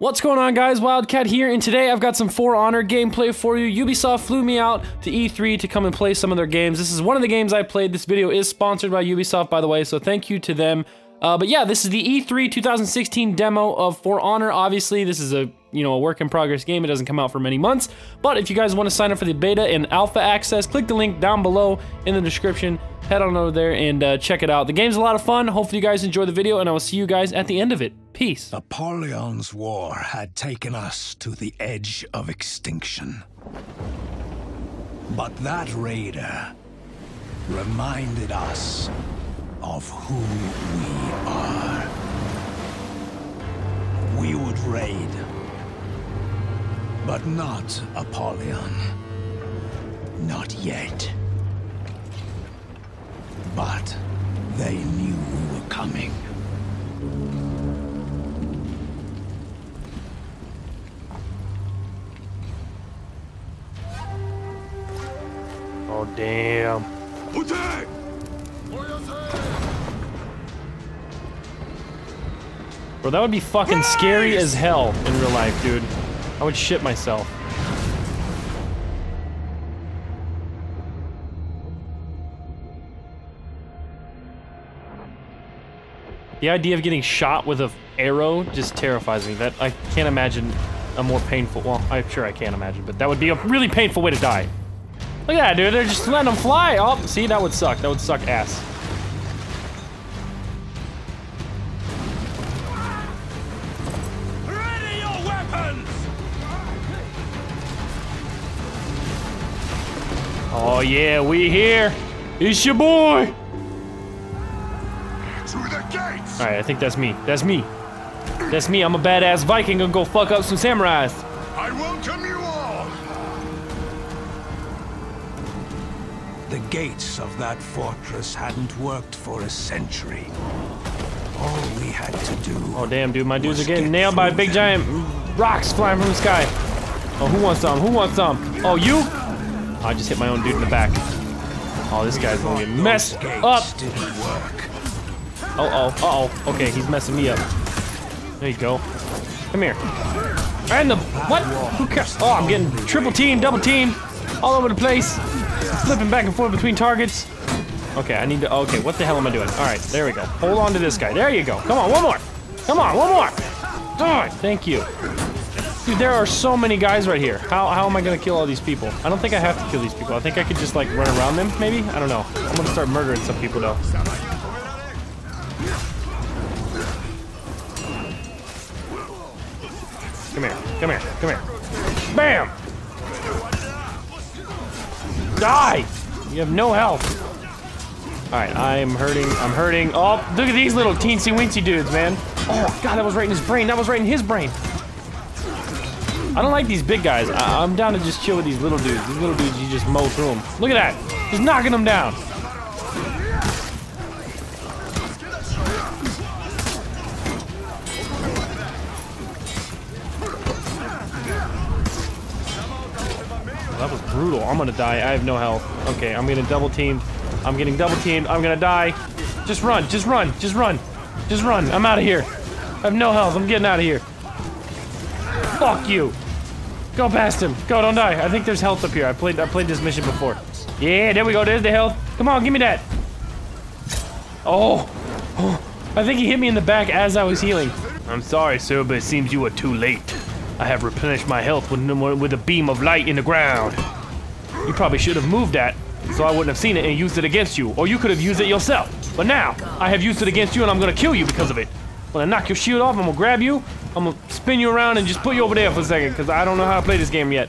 What's going on, guys? Wildcat here, and today I've got some For Honor gameplay for you. Ubisoft flew me out to E3 to come and play some of their games. This is one of the games I played. This video is sponsored by Ubisoft, by the way, so thank you to them. But yeah, this is the E3 2016 demo of For Honor. Obviously, this is a work in progress game. It doesn't come out for many months, but if you guys want to sign up for the beta and alpha access, click the link down below in the description. Head on over there and check it out. The game's a lot of fun. Hopefully you guys enjoy the video, and I will see you guys at the end of it. Peace. Apollyon's war had taken us to the edge of extinction. But that raider reminded us of who we are. We would raid, but not Apollyon. Not yet. But they knew we were coming. Oh, damn. Bro, that would be fucking scary as hell in real life, dude. I would shit myself. The idea of getting shot with an arrow just terrifies me. That I can't imagine a more painful. Well, I'm sure I can't imagine, but that would be a really painful way to die. Look at that, dude. They're just letting them fly. Oh, see, that would suck. That would suck ass. Ready your weapons! Oh yeah, we here. It's your boy. Alright, I think that's me. That's me. That's me. I'm a badass Viking gonna go fuck up some samurais. I welcome you all. The gates of that fortress hadn't worked for a century. All we had to do. Oh damn, dude, my dudes are getting nailed by big giant rocks flying from the sky. Oh, who wants some? Who wants some? Oh, you? Oh, I just hit my own dude in the back. Oh, this guy's gonna get messed up. Didn't work. Uh-oh, uh-oh. Okay, he's messing me up. There you go. Come here. And the... What? Who cares? Oh, I'm getting triple team, double team. All over the place. Flipping back and forth between targets. Okay, I need to... Okay, what the hell am I doing? All right, there we go. Hold on to this guy. There you go. Come on, one more. Come on, one more. God, thank you. Dude, there are so many guys right here. How am I going to kill all these people? I don't think I have to kill these people. I think I could just, like, run around them, maybe? I don't know. I'm going to start murdering some people, though. Come here, come here, come here. Bam! Die! You have no health. Alright, I'm hurting, I'm hurting. Oh, look at these little teensy-weensy dudes, man. Oh, God, that was right in his brain. That was right in his brain. I don't like these big guys. I'm down to just chill with these little dudes. These little dudes, you just mow through them. Look at that. Just knocking them down. That was brutal. I'm gonna die. I have no health. Okay, I'm getting double teamed. I'm getting double teamed. I'm gonna die. Just run. Just run. Just run. Just run. I'm out of here. I have no health. I'm getting out of here. Fuck you. Go past him. Go. Don't die. I think there's health up here. I played this mission before. Yeah, there we go. There's the health. Come on, give me that. Oh. Oh. I think he hit me in the back as I was healing. I'm sorry, sir, but it seems you were too late. I have replenished my health with a beam of light in the ground. You probably should have moved that, so I wouldn't have seen it and used it against you. Or you could have used it yourself. But now, I have used it against you and I'm gonna kill you because of it. When I knock your shield off, I'm gonna grab you, I'm gonna spin you around and just put you over there for a second, because I don't know how to play this game yet.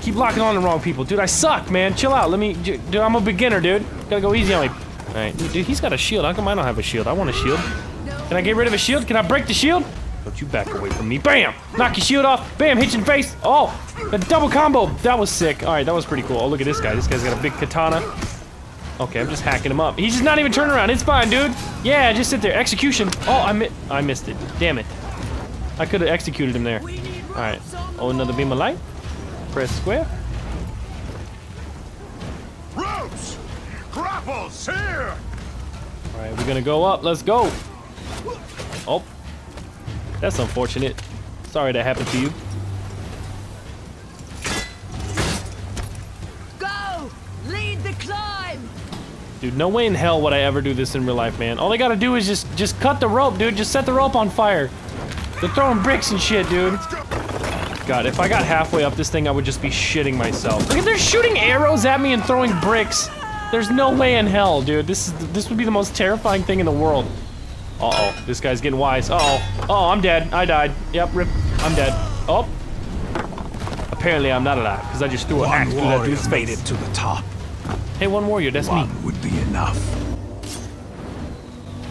Keep locking on the wrong people. Dude, I suck, man. Chill out. Let me... Dude, I'm a beginner, dude. Gotta go easy on me. Alright, dude, he's got a shield. How come I don't have a shield? I want a shield. Can I get rid of a shield? Can I break the shield? Don't you back away from me. Bam! Knock your shield off. Bam! Hit you in the face. Oh! The double combo! That was sick. Alright, that was pretty cool. Oh, look at this guy. This guy's got a big katana. Okay, I'm just hacking him up. He's just not even turning around. It's fine, dude. Yeah, just sit there. Execution. Oh, I missed it. Damn it. I could have executed him there. Alright. Oh, another beam of light. Press square. Ropes! Grapples here! Alright, we're gonna go up. Let's go. Oh. That's unfortunate. Sorry that happened to you. Go! Lead the climb! Dude, no way in hell would I ever do this in real life, man. All I gotta do is just cut the rope, dude. Just set the rope on fire. They're throwing bricks and shit, dude. God, if I got halfway up this thing, I would just be shitting myself. Look, they're shooting arrows at me and throwing bricks. There's no way in hell, dude. This would be the most terrifying thing in the world. Uh-oh, this guy's getting wise. Uh-oh. Oh, I'm dead. I died. Yep, rip. I'm dead. Oh. Apparently, I'm not alive, because I just threw an axe through that dude's face. One warrior made it to the top. Hey, one warrior, that's me. One would be enough.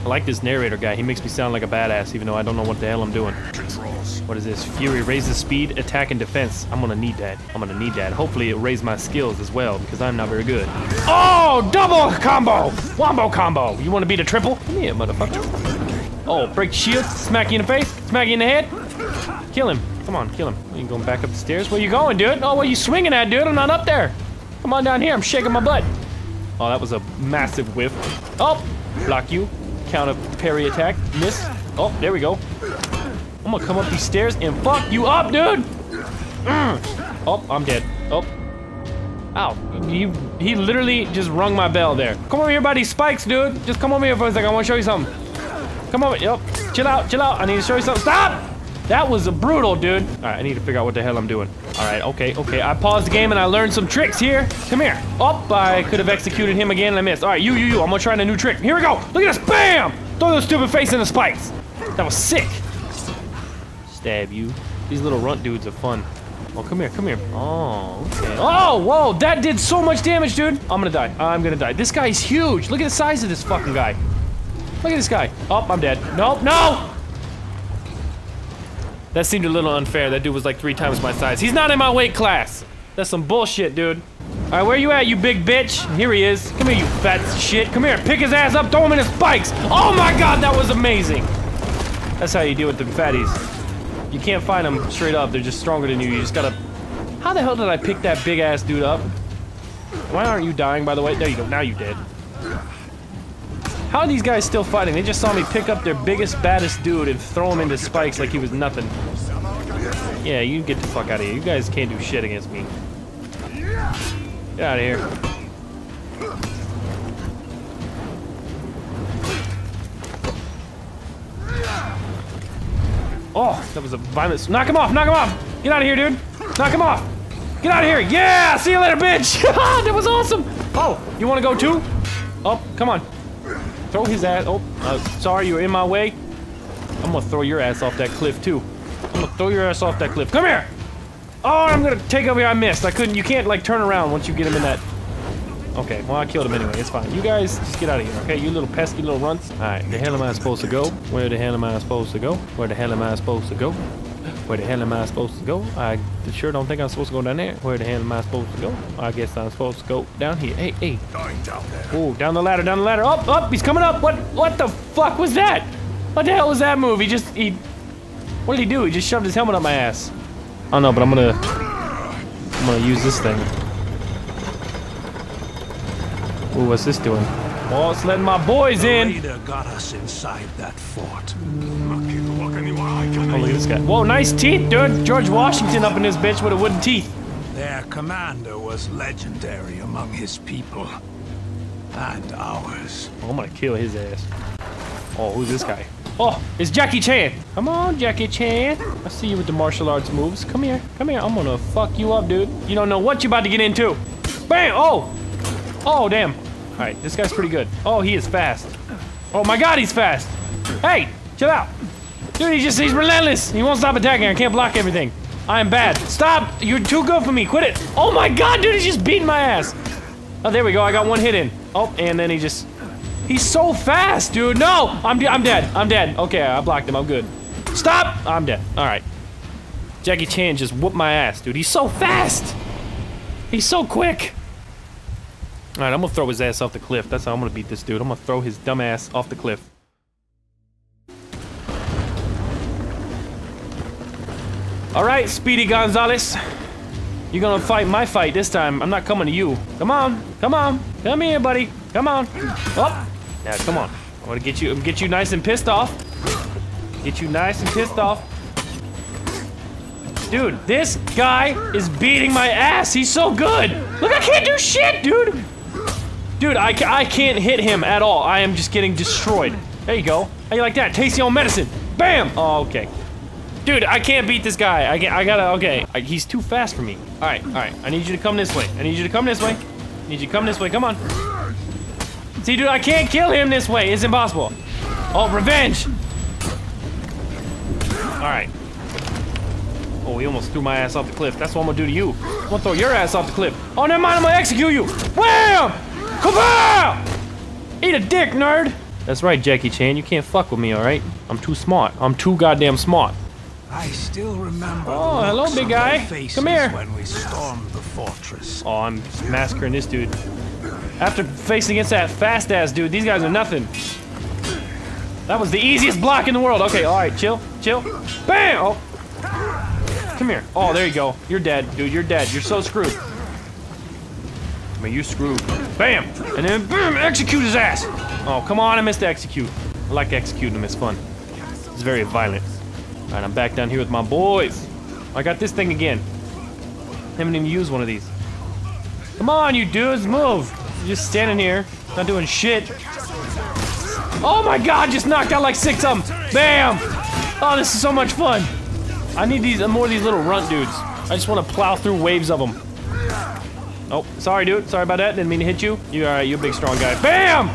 I like this narrator guy. He makes me sound like a badass, even though I don't know what the hell I'm doing. Controls. What is this? Fury raises speed, attack, and defense. I'm gonna need that. I'm gonna need that. Hopefully, it raised my skills as well, because I'm not very good. Oh, double combo! Wombo combo! You wanna beat a triple? Come here, motherfucker. Oh, break shield, smack you in the face, smack you in the head. Kill him. Come on, kill him. Are you going back up the stairs? Where you going, dude? Oh, what are you swinging at, dude? I'm not up there. Come on down here. I'm shaking my butt. Oh, that was a massive whiff. Oh, block you. Counter parry attack. Miss. Oh, there we go. I'm gonna come up these stairs and fuck you up, dude! Oh, I'm dead. Oh. Ow. He literally just rung my bell there. Come over here by these spikes, dude. Just come over here for a second. I wanna show you something. Come over. Yep. Chill out, chill out. I need to show you something. Stop! That was brutal, dude. All right, I need to figure out what the hell I'm doing. All right, okay, okay. I paused the game and I learned some tricks here. Come here. Oh, I could have executed him again and I missed. All right, you. I'm gonna try a new trick. Here we go. Look at this. Bam! Throw those stupid face in the spikes. That was sick. Stab you. These little runt dudes are fun. Oh, come here, come here. Oh, okay. Oh, whoa, that did so much damage, dude. I'm gonna die. I'm gonna die. This guy's huge. Look at the size of this fucking guy. Look at this guy. Oh, I'm dead. Nope, no! That seemed a little unfair. That dude was like 3 times my size. He's not in my weight class. That's some bullshit, dude. All right, where you at, you big bitch? Here he is. Come here, you fat shit. Come here, pick his ass up, throw him in his spikes. Oh my God, that was amazing. That's how you deal with them fatties. You can't find them straight up. They're just stronger than you. You just gotta... How the hell did I pick that big ass dude up? Why aren't you dying, by the way? There you go, now you're dead. How are these guys still fighting? They just saw me pick up their biggest, baddest dude and throw him into spikes like he was nothing. Yeah, you get the fuck out of here. You guys can't do shit against me. Get out of here. Oh, that was a violent... Knock him off! Knock him off! Get out of here, dude! Knock him off! Get out of here! Yeah! See you later, bitch! That was awesome! Oh, you wanna go too? Oh, come on. Throw his ass. Oh, sorry, you're in my way. I'm gonna throw your ass off that cliff too. I'm gonna throw your ass off that cliff. Come here. Oh, I'm gonna take over here. I missed. I couldn't. You can't like turn around once you get him in that. Okay. Well, I killed him anyway. It's fine. You guys just get out of here, okay? You little pesky little runts. All right. The hell am I supposed to go? Where the hell am I supposed to go? Where the hell am I supposed to go? Where the hell am I supposed to go? I sure don't think I'm supposed to go down there. Where the hell am I supposed to go? I guess I'm supposed to go down here. Hey, hey. Oh, down the ladder, down the ladder. Up, up, he's coming up. What the fuck was that? What the hell was that move? What did he do? He just shoved his helmet up my ass. I don't know, but I'm gonna use this thing. Ooh, what's this doing? Oh, it's letting my boys in. The leader got us inside that fort. Oh, look at this guy. Whoa, nice teeth, dude. George Washington up in this bitch with a wooden teeth. Their commander was legendary among his people and ours. Oh, I'm gonna kill his ass. Oh, who's this guy? Oh, it's Jackie Chan. Come on, Jackie Chan. I see you with the martial arts moves. Come here, come here. I'm gonna fuck you up, dude. You don't know what you're about to get into. Bam! Oh! Oh, damn. All right, this guy's pretty good. Oh, he is fast. Oh my God, he's fast. Hey, chill out. Dude, he's relentless. He won't stop attacking. I can't block everything. I am bad. Stop! You're too good for me. Quit it. Oh my God, dude, he's just beating my ass. Oh, there we go. I got one hit in. Oh, and then he's so fast, dude. No, I'm dead. I'm dead. Okay, I blocked him. I'm good. Stop! I'm dead. All right. Jackie Chan just whooped my ass, dude. He's so fast. He's so quick. All right, I'm gonna throw his ass off the cliff. That's how I'm gonna beat this dude. I'm gonna throw his dumb ass off the cliff. All right, Speedy Gonzalez. You're gonna fight my fight this time. I'm not coming to you. Come on, come on. Come here, buddy. Come on. Oh, now come on. I wanna get you nice and pissed off. Get you nice and pissed off. Dude, this guy is beating my ass. He's so good. Look, I can't do shit, dude. Dude, I can't hit him at all. I am just getting destroyed. There you go. How you like that? Taste your own medicine. Bam. Oh, okay. Dude, I can't beat this guy. I gotta, okay. He's too fast for me. All right, all right. I need you to come this way. I need you to come this way. I need you to come this way. Come on. See, dude, I can't kill him this way. It's impossible. Oh, revenge. All right. Oh, he almost threw my ass off the cliff. That's what I'm gonna do to you. I'm gonna throw your ass off the cliff. Oh, never mind, I'm gonna execute you. Wham! Kaboom! Eat a dick, nerd. That's right, Jackie Chan. You can't fuck with me, all right? I'm too smart. I'm too goddamn smart. I still remember. Oh, hello, big guy. Come here. When we stormed the fortress. Oh, I'm massacring this dude. After facing against that fast ass dude, these guys are nothing. That was the easiest block in the world. Okay, all right, chill, chill. Bam! Oh. Come here. Oh, there you go. You're dead, dude. You're dead. You're so screwed. I mean, you're screwed. Bam! And then, boom, execute his ass! Oh, come on, I missed the execute. I like executing him. It's fun. It's very violent. All right, I'm back down here with my boys. I got this thing again. I haven't even used one of these. Come on, you dudes, move! You're just standing here, not doing shit. Oh my god, just knocked out like 6 of them. Bam! Oh, this is so much fun. I need these more of these little runt dudes. I just want to plow through waves of them. Oh, sorry, dude. Sorry about that. Didn't mean to hit you. You all right? You're a big, strong guy. Bam!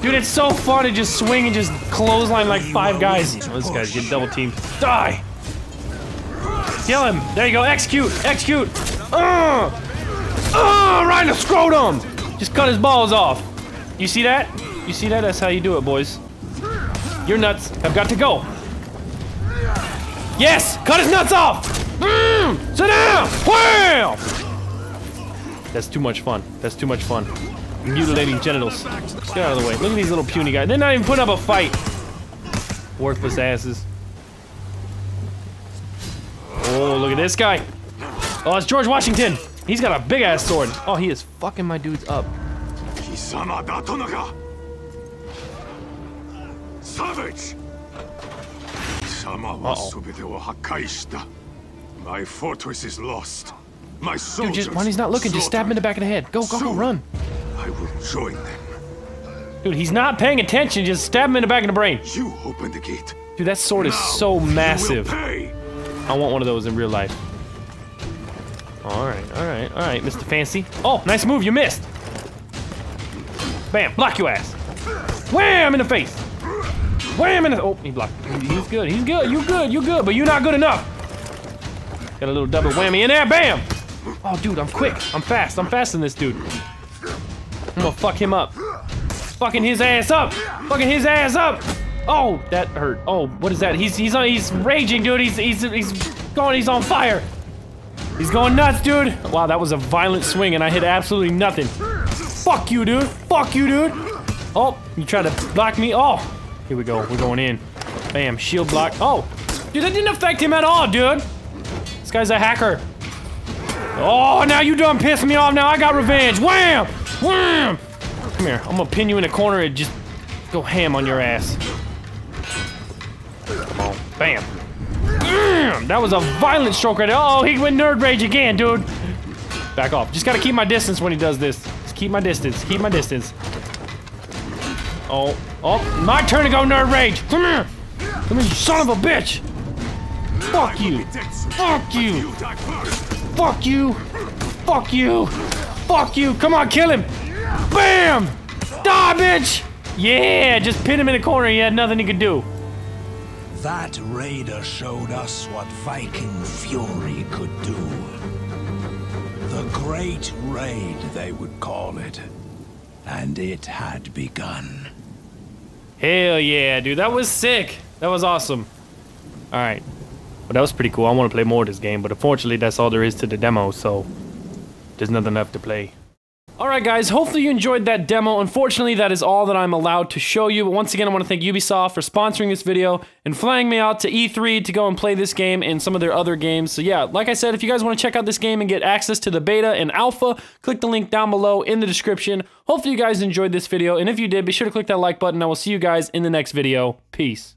Dude, it's so fun to just swing and just clothesline like 5 guys. Oh, this guy's getting double teamed. Die! Kill him. There you go. Execute. Execute. Right in the scrotum. Just cut his balls off. You see that? You see that? That's how you do it, boys. Your nuts have got to go. Yes! Cut his nuts off! Sit down! Wham! That's too much fun. That's too much fun. Mutilating genitals. Get out of the way. Look at these little puny guys. They're not even putting up a fight. Worthless asses. Oh, look at this guy. Oh, it's George Washington. He's got a big ass sword. Oh, he is fucking my dudes up. Savage! Uh-oh. My fortress is lost. My soldiers. Dude, just, when he's not looking, just stab him in the back of the head. Go, go, go, run. I will join them. Dude, he's not paying attention. Just stab him in the back of the brain. You open the gate. Dude, that sword now is so massive. I want one of those in real life. All right, all right, all right, Mr. Fancy. Oh, nice move. You missed. Bam! Block your ass. Wham! In the face. Wham! In the oh, he blocked. He's good. He's good. You good. You good. But you're not good enough. Got a little double whammy in there. Bam! Oh, dude, I'm quick. I'm fast. I'm faster than this dude. I'm gonna fuck him up. Fucking his ass up. Fucking his ass up. Oh, that hurt. Oh, what is that? He's raging, dude. He's on fire. He's going nuts, dude. Wow, that was a violent swing, and I hit absolutely nothing. Fuck you, dude. Fuck you, dude. Oh, you tried to block me. Oh, here we go. We're going in. Bam, shield block. Oh, dude, that didn't affect him at all, dude. This guy's a hacker. Oh, now you done pissed me off. Now I got revenge. Wham! Wham! Come here. I'm gonna pin you in a corner and just go ham on your ass. Come on. Bam. That was a violent stroke right there. Uh oh, he went nerd rage again, dude. Back off. Just gotta keep my distance when he does this. Just keep my distance. Keep my distance. Oh. Oh, my turn to go nerd rage. Come here. Come here, you son of a bitch. Fuck you. Fuck you. Fuck you. Fuck you. Fuck you. Come on, kill him. Bam! Die, bitch! Yeah, just pin him in a corner. He had nothing he could do. That raider showed us what Viking fury could do. The Great Raid, they would call it. And it had begun. Hell yeah, dude. That was sick. That was awesome. All right. Well, that was pretty cool. I want to play more of this game, but unfortunately, that's all there is to the demo, so there's nothing left to play. Alright guys, hopefully you enjoyed that demo. Unfortunately, that is all that I'm allowed to show you, but once again I want to thank Ubisoft for sponsoring this video and flying me out to E3 to go and play this game and some of their other games. So yeah, like I said, if you guys want to check out this game and get access to the beta and alpha, click the link down below in the description. Hopefully you guys enjoyed this video, and if you did, be sure to click that like button. I will see you guys in the next video. Peace.